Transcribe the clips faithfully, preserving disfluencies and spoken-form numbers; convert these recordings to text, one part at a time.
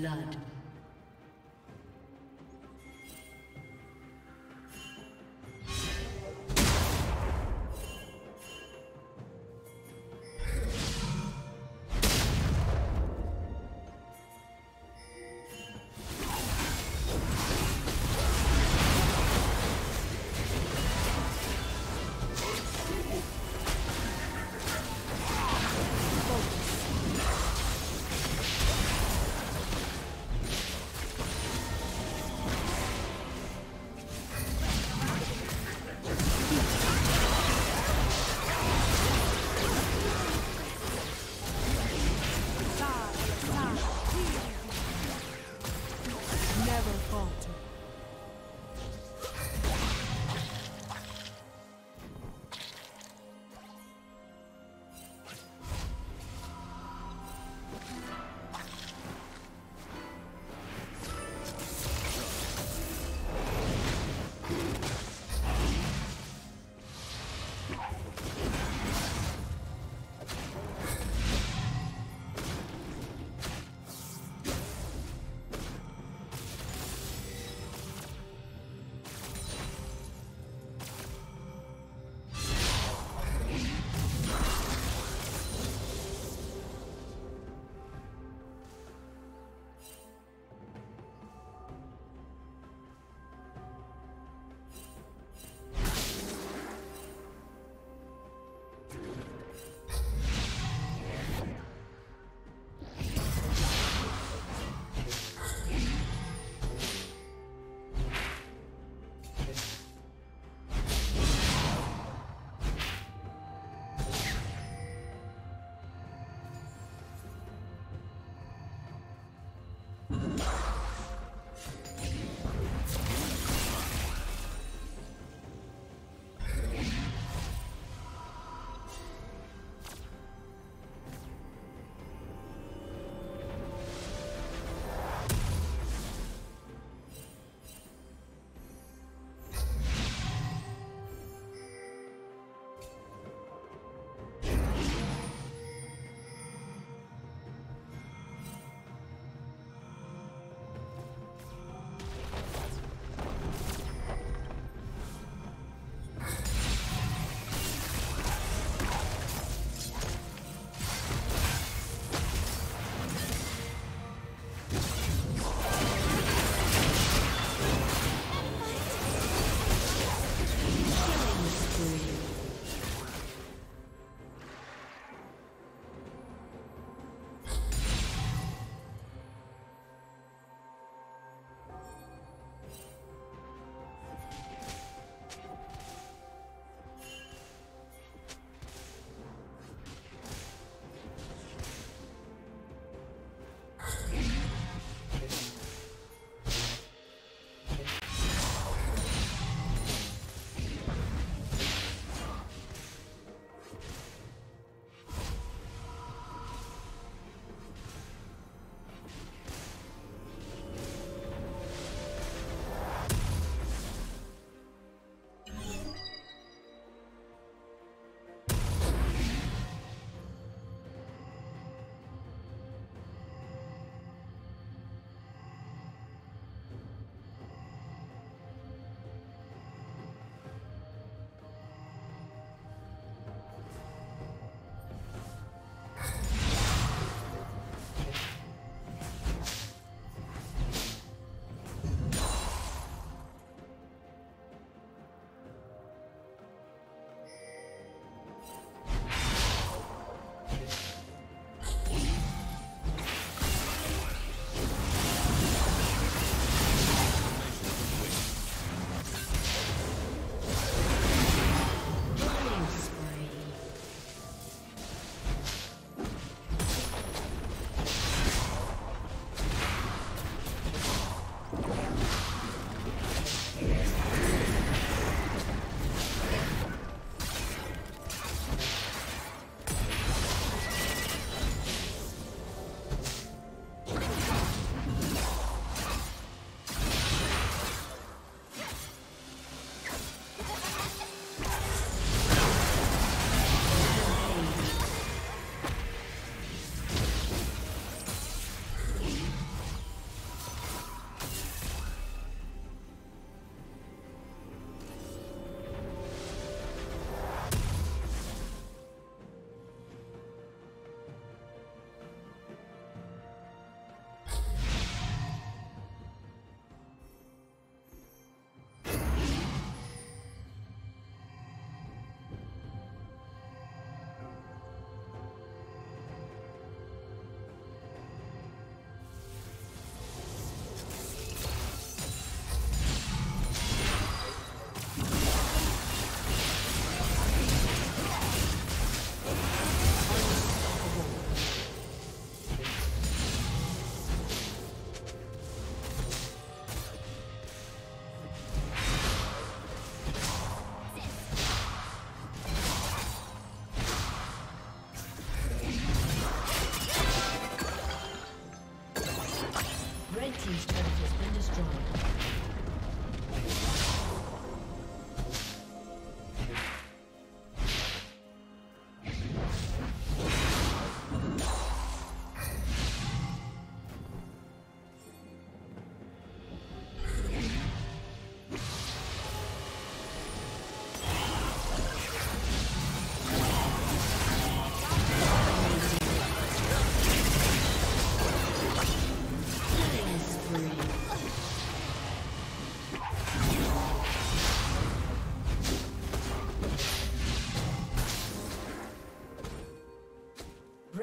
blood.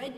Red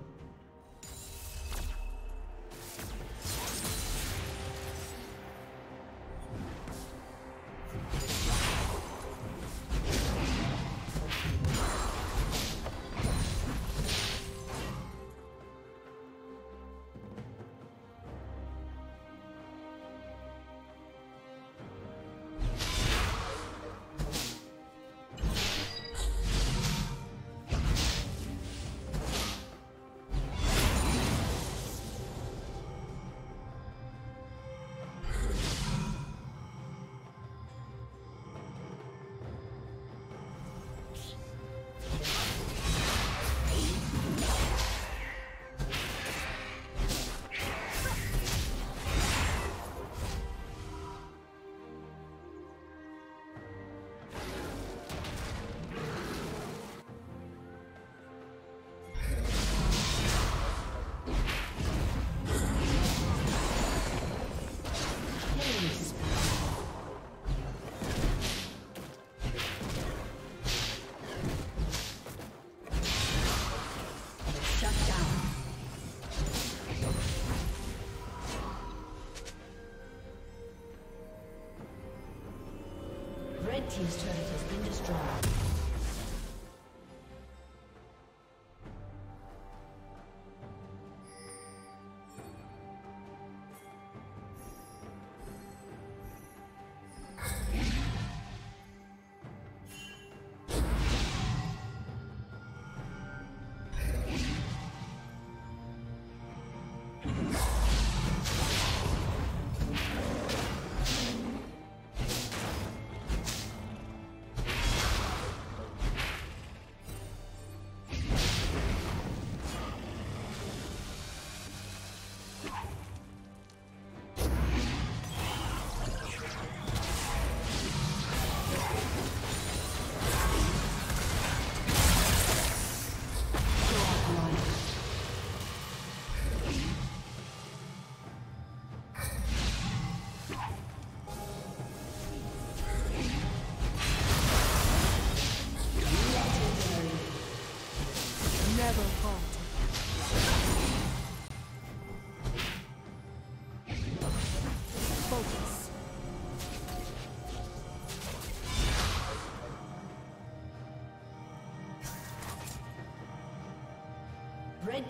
Team's turret has been destroyed. Red